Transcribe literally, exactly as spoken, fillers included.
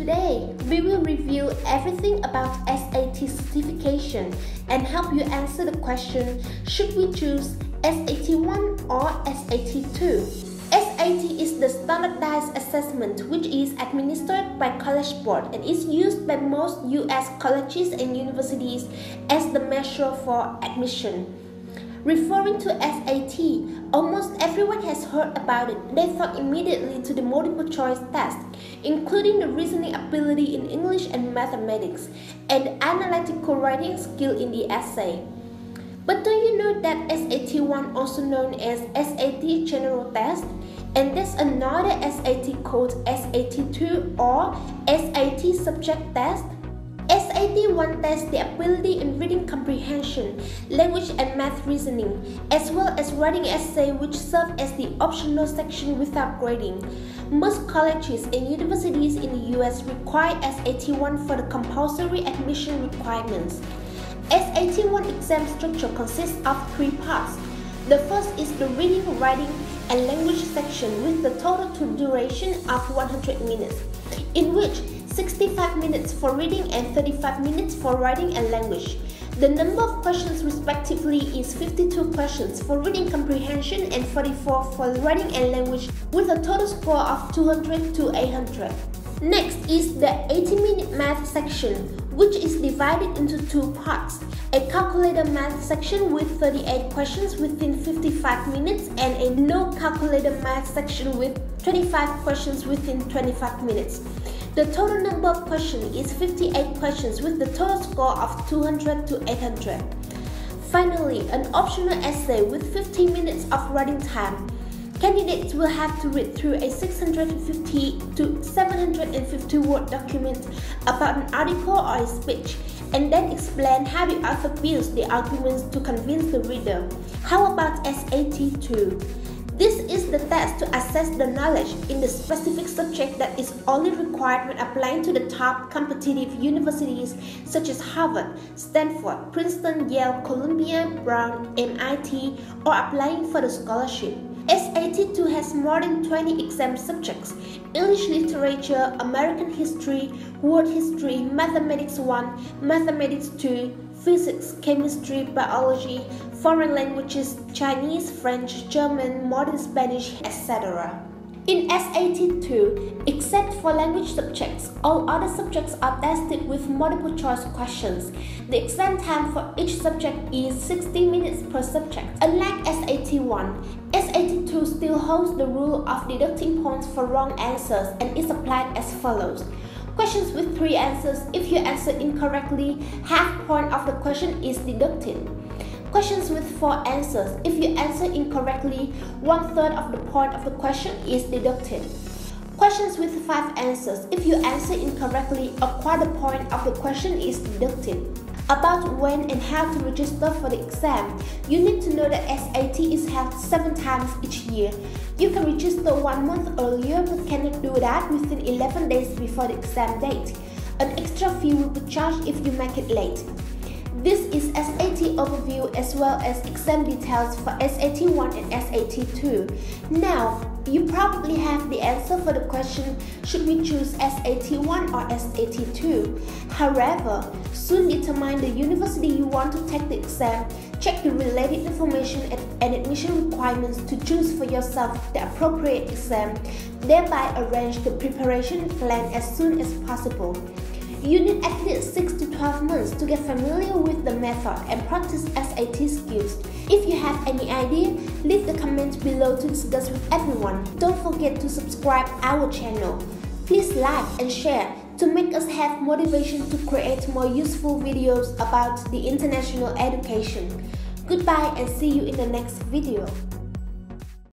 Today, we will review everything about S A T certification and help you answer the question, should we choose S A T one or S A T two? S A T is the standardized assessment which is administered by College Board and is used by most U S colleges and universities as the measure for admission. Referring to S A T, almost everyone has heard about it. They thought immediately to the multiple choice test, including the reasoning ability in English and mathematics, and analytical writing skill in the essay. But do you know that S A T one, also known as S A T General Test, and there's another S A T called S A T two or S A T Subject Test? S A T one tests the ability in reading comprehension, language and math reasoning, as well as writing essay, which serve as the optional section without grading. Most colleges and universities in the U S require S A T one for the compulsory admission requirements. S A T one exam structure consists of three parts. The first is the reading, writing, and language section with the total duration of one hundred minutes, in which sixty-five minutes for reading and thirty-five minutes for writing and language. The number of questions respectively is fifty-two questions for reading comprehension and forty-four for writing and language, with a total score of two hundred to eight hundred. Next is the eighty minute math section, which is divided into two parts, a calculator math section with thirty-eight questions within fifty-five minutes and a no calculator math section with twenty-five questions within twenty-five minutes. The total number of questions is fifty-eight questions with the total score of two hundred to eight hundred. Finally, an optional essay with fifteen minutes of writing time. Candidates will have to read through a six hundred fifty to seven hundred fifty word document about an article or a speech, and then explain how the author builds the arguments to convince the reader. How about S A T two? This is the test to assess the knowledge in the specific subject that is only required when applying to the top competitive universities such as Harvard, Stanford, Princeton, Yale, Columbia, Brown, M I T, or applying for the scholarship. S A T two has more than twenty exam subjects: English literature, American history, world history, mathematics one, mathematics two, physics, chemistry, biology, foreign languages, Chinese, French, German, modern Spanish, et cetera. In S A T two, except for language subjects, all other subjects are tested with multiple choice questions. The exam time for each subject is sixty minutes per subject. Unlike S A T one, S A T two still holds the rule of deducting points for wrong answers and is applied as follows. Questions with three answers, if you answer incorrectly, half point of the question is deducted. Questions with four answers, if you answer incorrectly, one third of the point of the question is deducted. Questions with five answers, if you answer incorrectly, a quarter point of the question is deducted. About when and how to register for the exam, you need to know that S A T is held seven times each year. You can register one month earlier but cannot do that within eleven days before the exam date. An extra fee will be charged if you make it late. This is S A T overview as well as exam details for S A T one and S A T two. Now, you probably have the answer for the question, should we choose S A T one or S A T two? However, soon determine the university you want to take the exam, check the related information and admission requirements to choose for yourself the appropriate exam, thereby arrange the preparation plan as soon as possible. You need at least six to twelve months to get familiar with the method and practice S A T skills. If you have any idea, leave the comments below to discuss with everyone. Don't forget to subscribe our channel. Please like and share to make us have motivation to create more useful videos about the international education. Goodbye and see you in the next video.